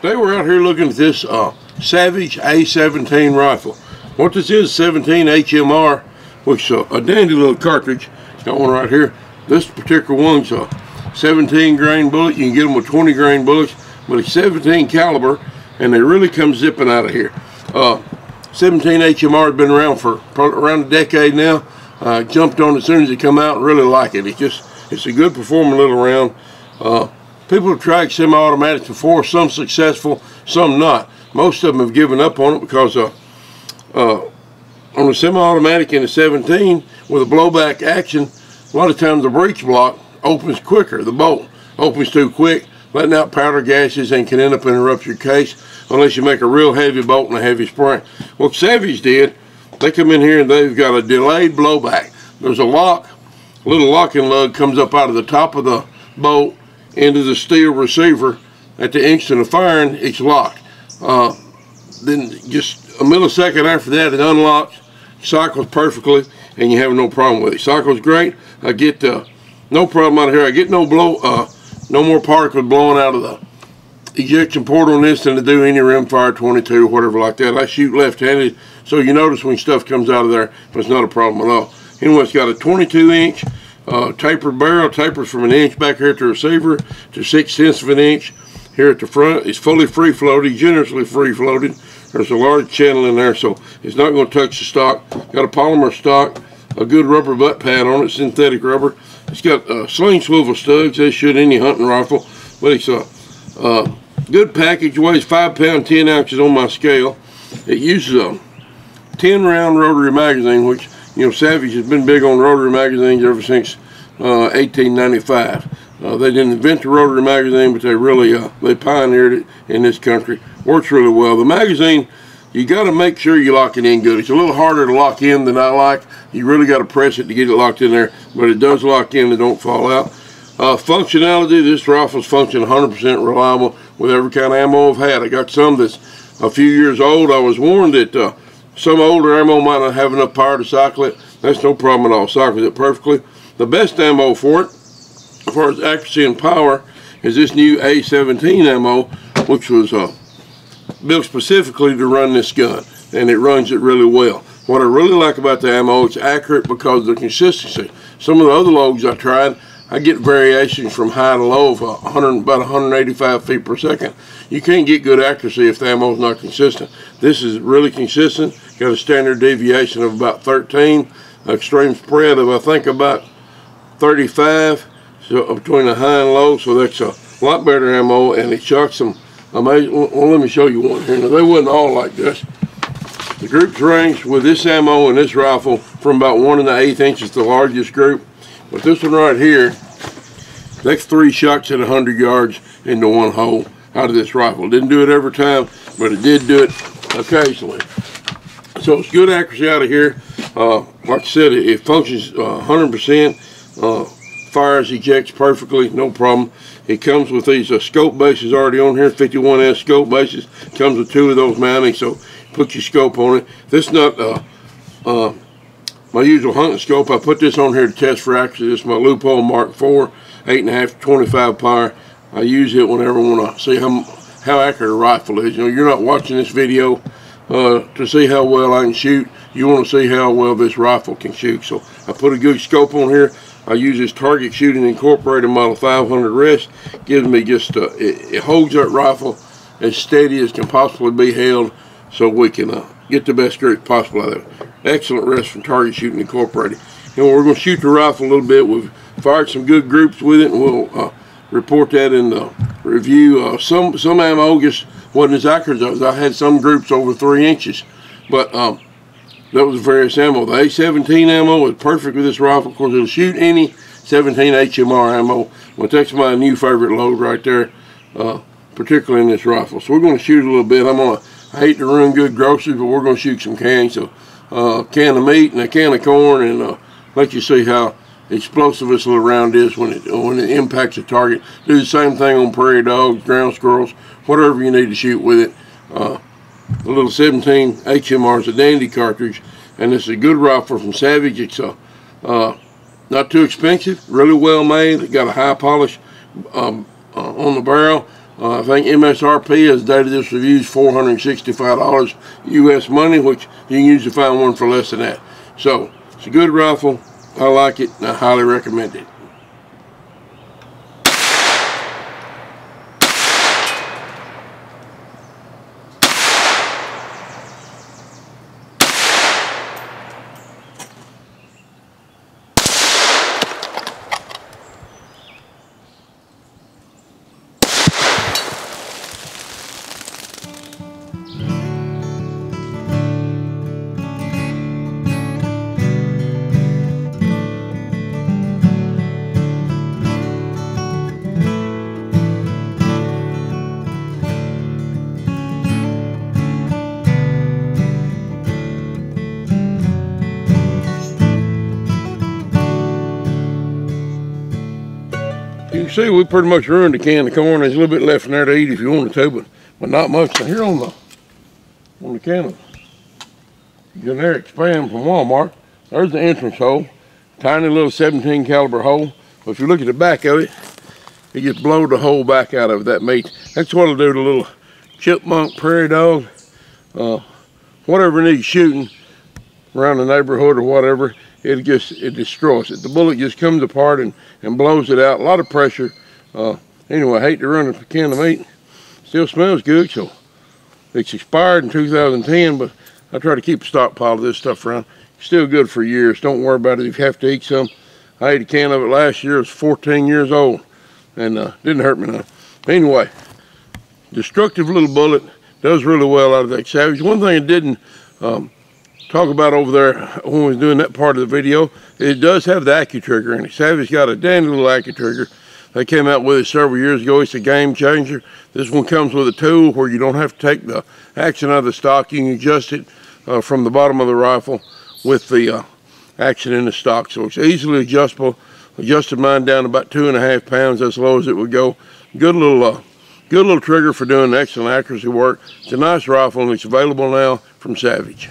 They were out here looking at this Savage A17 rifle. What this is, 17 HMR, which is a dandy little cartridge. It's got one right here. This particular one's a 17 grain bullet. You can get them with 20 grain bullets, but it's 17 caliber, and they really come zipping out of here. 17 HMR had been around for probably around a decade now. I jumped on it as soon as it come out and really like it. It's a good performing little round. People have tried semi-automatics before, some successful, some not. Most of them have given up on it because on a semi-automatic in a 17 with a blowback action, a lot of times the breech block opens quicker, the bolt opens too quick, letting out powder gases, and can end up interrupt your case unless you make a real heavy bolt and a heavy spring. What Savage did, they come in here and they've got a delayed blowback. There's a lock, a little locking lug comes up out of the top of the bolt into the steel receiver. At the instant of firing, it's locked. Then just a millisecond after that, it unlocks, cycles perfectly, and you have no problem with it. Cycles great. I get no problem out of here. I get no more particles blowing out of the ejection port on this than to do any rimfire 22 or whatever like that. I shoot left-handed, so you notice when stuff comes out of there, but it's not a problem at all. Anyway, it's got a 22-inch tapered barrel, tapers from an inch back here at the receiver to 0.6 of an inch here at the front. It's fully free floated, generously free floated. There's a large channel in there, so it's not going to touch the stock. Got a polymer stock, a good rubber butt pad on it, synthetic rubber. It's got sling swivel studs, as should any hunting rifle, but it's a good package. Weighs 5 pounds 10 ounces on my scale. It uses a 10-round rotary magazine, which, you know, Savage has been big on rotary magazines ever since 1895. They didn't invent the rotary magazine, but they really they pioneered it in this country. Works really well. The magazine, you got to make sure you lock it in good. It's a little harder to lock in than I like. You really got to press it to get it locked in there, but it does lock in and don't fall out. Functionality, this rifle's functioning 100% reliable with every kind of ammo I've had. I got some that's a few years old. I was warned that some older ammo might not have enough power to cycle it. That's no problem at all. Cycles it perfectly. The best ammo for it, as far as accuracy and power, is this new A17 ammo, which was built specifically to run this gun, and it runs it really well. What I really like about the ammo, it's accurate because of the consistency. Some of the other loads I tried, I get variations from high to low of about 185 feet per second. You can't get good accuracy if the ammo is not consistent. This is really consistent. Got a standard deviation of about 13, extreme spread of I think about 35, so between the high and low. So that's a lot better ammo, and it shocks them amazing. Well, let me show you one here. Now, they wasn't all like this. The groups range with this ammo and this rifle from about 1 1/8 inches, the largest group. But this one right here, that's 3 shots at 100 yards into one hole out of this rifle. Didn't do it every time, but it did do it occasionally. So it's good accuracy out of here. Like I said, it functions 100%. Fires, ejects perfectly, no problem. It comes with these scope bases already on here, 51S scope bases. Comes with 2 of those mounting, so put your scope on it. This is not my usual hunting scope. I put this on here to test for accuracy. This is my Leupold Mark IV, 8.5 to 25 power. I use it whenever I want to see how accurate a rifle is. You know, you're not watching this video to see how well I can shoot. You want to see how well this rifle can shoot. So I put a good scope on here. I use this Target Shooting Incorporated Model 500 rest. Gives me just it holds that rifle as steady as can possibly be held, so we can get the best grip possible out of it. Excellent rest from Target Shooting Incorporated. And we're going to shoot the rifle a little bit. We've fired some good groups with it, and we'll report that in the review. Some ammo just wasn't as accurate as I had some groups over 3 inches, but that was various ammo. The A17 ammo is perfect with this rifle because it'll shoot any 17 HMR ammo. Well, that's my new favorite load right there, particularly in this rifle. So we're going to shoot a little bit. I hate to ruin good groceries, but we're going to shoot some cans. So a can of meat and a can of corn, and let you see how explosive this little round is when it impacts the target. Do the same thing on prairie dogs, ground squirrels, whatever you need to shoot with it. The little 17 HMR is a dandy cartridge, and it's a good rifle from Savage. It's not too expensive, really well made. It's got a high polish on the barrel. I think MSRP as the date of this review is $465 U.S. money, which you can usually find one for less than that. So it's a good rifle. I like it, and I highly recommend it. See, we pretty much ruined the can of corn. There's a little bit left in there to eat if you wanted to, but not much. Now here on the can, generic Spam from Walmart, there's the entrance hole, tiny little 17 caliber hole. But if you look at the back of it, it just blows the whole back out of that meat. That's what'll do to little chipmunk, prairie dog, whatever needs shooting around the neighborhood or whatever. It destroys it. The bullet just comes apart and blows it out. A lot of pressure. Anyway, I hate to run a can of meat. Still smells good, so it's expired in 2010, but I try to keep a stockpile of this stuff around. It's still good for years. Don't worry about it if you have to eat some. I ate a can of it last year. I was 14 years old, and didn't hurt me none. Anyway, destructive little bullet. Does really well out of that Savage. One thing it didn't... talk about over there when we was doing that part of the video, it does have the AccuTrigger in it. Savage got a dandy little AccuTrigger. They came out with it several years ago. It's a game changer. This one comes with a tool where you don't have to take the action out of the stock. You can adjust it from the bottom of the rifle with the action in the stock. So it's easily adjustable. Adjusted mine down about 2.5 pounds, as low as it would go. Good little trigger for doing excellent accuracy work. It's a nice rifle, and it's available now from Savage.